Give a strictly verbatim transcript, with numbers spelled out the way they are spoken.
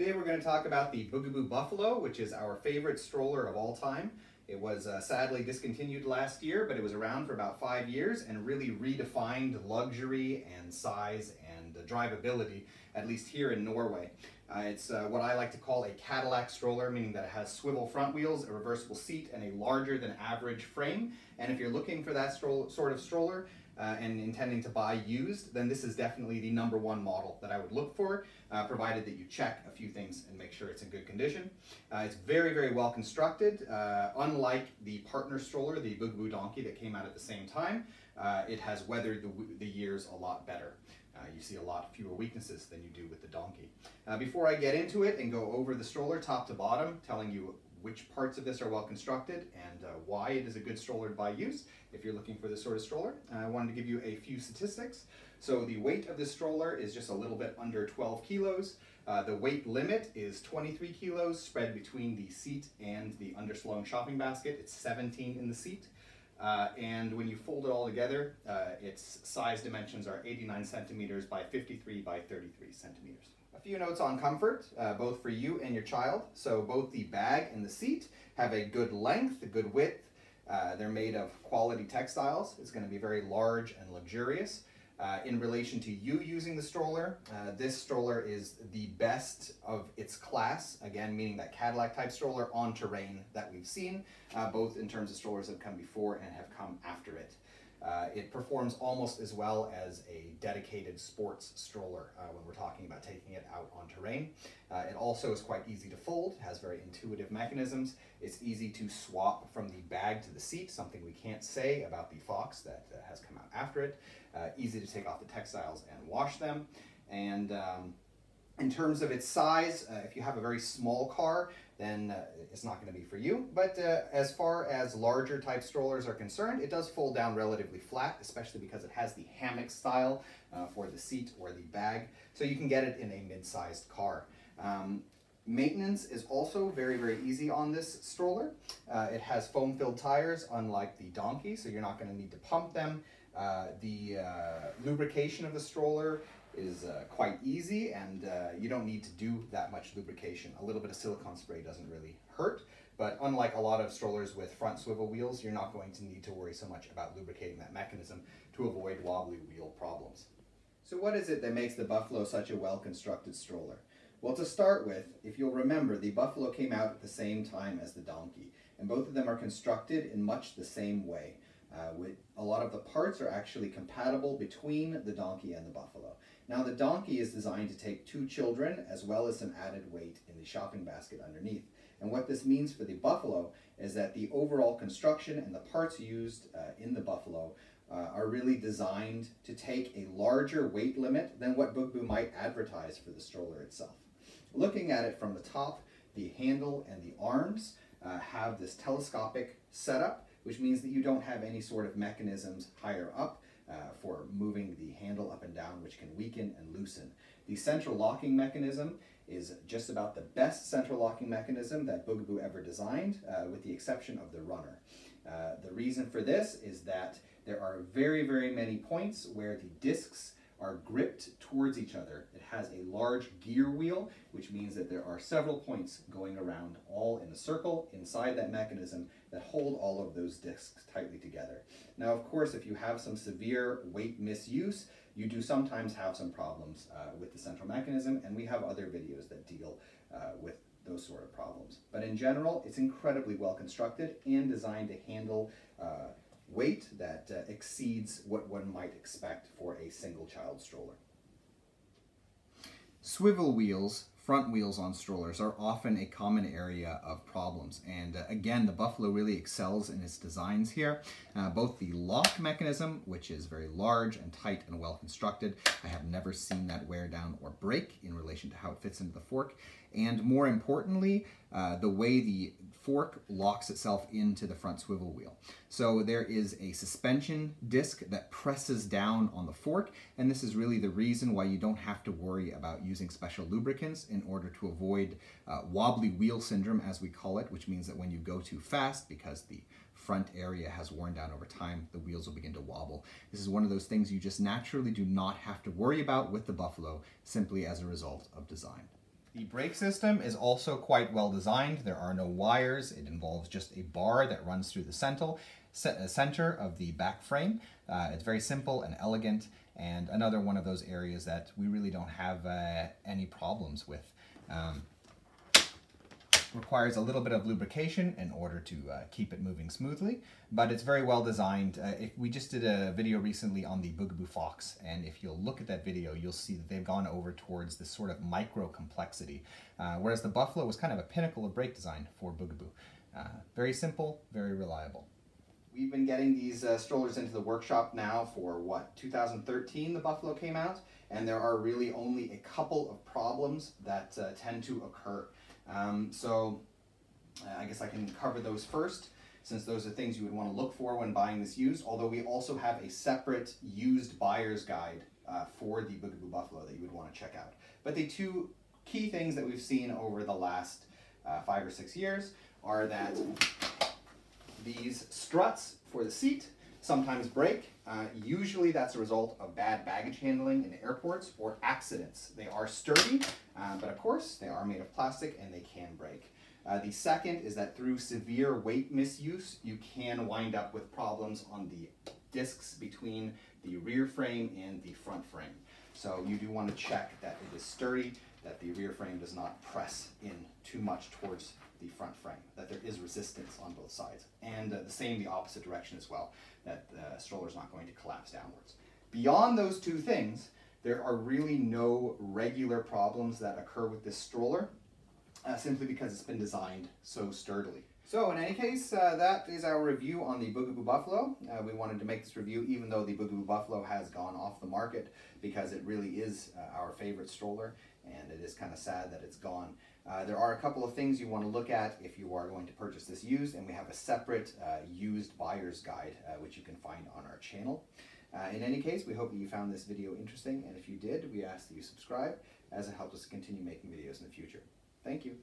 Today we're going to talk about the Bugaboo Buffalo, which is our favorite stroller of all time. It was uh, sadly discontinued last year, but it was around for about five years and really redefined luxury and size and uh, drivability, at least here in Norway. Uh, it's uh, what I like to call a Cadillac stroller, meaning that it has swivel front wheels, a reversible seat, and a larger than average frame. And if you're looking for that sort of stroller uh, and intending to buy used, then this is definitely the number one model that I would look for, uh, provided that you check a few things and make sure it's in good condition. Uh, it's very, very well constructed, uh, unlike the partner stroller, the Bugaboo Donkey, that came out at the same time. Uh, it has weathered the, the years a lot better. Uh, you see a lot fewer weaknesses than you do with the donkey. Uh, before I get into it and go over the stroller top to bottom, telling you which parts of this are well constructed and uh, why it is a good stroller to buy used, if you're looking for this sort of stroller, I wanted to give you a few statistics. So the weight of this stroller is just a little bit under twelve kilos. Uh, the weight limit is twenty-three kilos spread between the seat and the underslung shopping basket. It's seventeen in the seat. Uh, and when you fold it all together, uh, its size dimensions are eighty-nine centimeters by fifty-three by thirty-three centimeters. A few notes on comfort, uh, both for you and your child. So both the bag and the seat have a good length, a good width. Uh, they're made of quality textiles. It's going to be very large and luxurious. Uh, in relation to you using the stroller, uh, this stroller is the best of its class, again, meaning that Cadillac type stroller on terrain that we've seen, uh, both in terms of strollers that have come before and have come after it. Uh, it performs almost as well as a dedicated sports stroller uh, when we're talking about taking it out on terrain. Uh, it also is quite easy to fold, has very intuitive mechanisms. It's easy to swap from the bag to the seat, something we can't say about the Fox that uh, has come out after it. Uh, easy to take off the textiles and wash them. And um, in terms of its size, uh, if you have a very small car, then uh, it's not going to be for you. But uh, as far as larger type strollers are concerned, it does fold down relatively flat, especially because it has the hammock style uh, for the seat or the bag. So you can get it in a mid-sized car. Um, Maintenance is also very, very easy on this stroller. Uh, it has foam-filled tires, unlike the donkey, so you're not going to need to pump them. Uh, the uh, lubrication of the stroller is uh, quite easy, and uh, you don't need to do that much lubrication. A little bit of silicone spray doesn't really hurt, but unlike a lot of strollers with front swivel wheels, you're not going to need to worry so much about lubricating that mechanism to avoid wobbly wheel problems. So what is it that makes the Buffalo such a well-constructed stroller? Well, to start with, if you'll remember, the Buffalo came out at the same time as the Donkey, and both of them are constructed in much the same way. Uh, with a lot of the parts are actually compatible between the Donkey and the Buffalo. Now, the Donkey is designed to take two children as well as some added weight in the shopping basket underneath. And what this means for the Buffalo is that the overall construction and the parts used uh, in the Buffalo Uh, are really designed to take a larger weight limit than what Bugaboo might advertise for the stroller itself. Looking at it from the top, the handle and the arms uh, have this telescopic setup, which means that you don't have any sort of mechanisms higher up uh, for moving the handle up and down, which can weaken and loosen. The central locking mechanism is just about the best central locking mechanism that Bugaboo ever designed, uh, with the exception of the Runner. Uh, the reason for this is that there are very, very many points where the discs are gripped towards each other. It has a large gear wheel, which means that there are several points going around all in a circle inside that mechanism that hold all of those discs tightly together. Now, of course, if you have some severe weight misuse, you do sometimes have some problems uh, with the central mechanism, and we have other videos that deal uh, with those sort of problems. But in general, it's incredibly well constructed and designed to handle uh, weight that uh, exceeds what one might expect for a single child stroller. Swivel wheels, front wheels on strollers, are often a common area of problems, and uh, again, the Buffalo really excels in its designs here. Uh, both the lock mechanism, which is very large and tight and well constructed, I have never seen that wear down or break in relation to how it fits into the fork, and more importantly, uh, the way the fork locks itself into the front swivel wheel. So there is a suspension disc that presses down on the fork, and this is really the reason why you don't have to worry about using special lubricants in order to avoid uh, wobbly wheel syndrome, as we call it, which means that when you go too fast, because the front area has worn down over time, the wheels will begin to wobble. This is one of those things you just naturally do not have to worry about with the Buffalo, simply as a result of design. The brake system is also quite well designed. There are no wires. It involves just a bar that runs through the central, center of the back frame. Uh, it's very simple and elegant, and another one of those areas that we really don't have uh, any problems with. Um, requires a little bit of lubrication in order to uh, keep it moving smoothly, but it's very well designed. Uh, if we just did a video recently on the Bugaboo Fox, and if you'll look at that video, you'll see that they've gone over towards this sort of micro complexity, uh, whereas the Buffalo was kind of a pinnacle of brake design for Bugaboo. Uh, very simple, very reliable. We've been getting these uh, strollers into the workshop now for, what, two thousand thirteen the Buffalo came out, and there are really only a couple of problems that uh, tend to occur. Um, so uh, I guess I can cover those first, since those are things you would want to look for when buying this used, although we also have a separate used buyer's guide uh, for the Bugaboo Buffalo that you would want to check out. But the two key things that we've seen over the last uh, five or six years are that these struts for the seat sometimes break. Uh, usually that's a result of bad baggage handling in airports or accidents. They are sturdy, uh, but of course they are made of plastic and they can break. Uh, the second is that through severe weight misuse, you can wind up with problems on the discs between the rear frame and the front frame. So you do want to check that it is sturdy, that the rear frame does not press in too much towards the front frame, that there is resistance on both sides, and uh, the same the opposite direction as well, that the uh, stroller is not going to collapse downwards. Beyond those two things, there are really no regular problems that occur with this stroller, uh, simply because it's been designed so sturdily. So in any case, uh, that is our review on the Bugaboo Buffalo. Uh, we wanted to make this review even though the Bugaboo Buffalo has gone off the market, because it really is uh, our favorite stroller, and it is kind of sad that it's gone. Uh, there are a couple of things you want to look at if you are going to purchase this used, and we have a separate uh, used buyer's guide, uh, which you can find on our channel. Uh, in any case, we hope that you found this video interesting, and if you did, we ask that you subscribe, as it helps us continue making videos in the future. Thank you.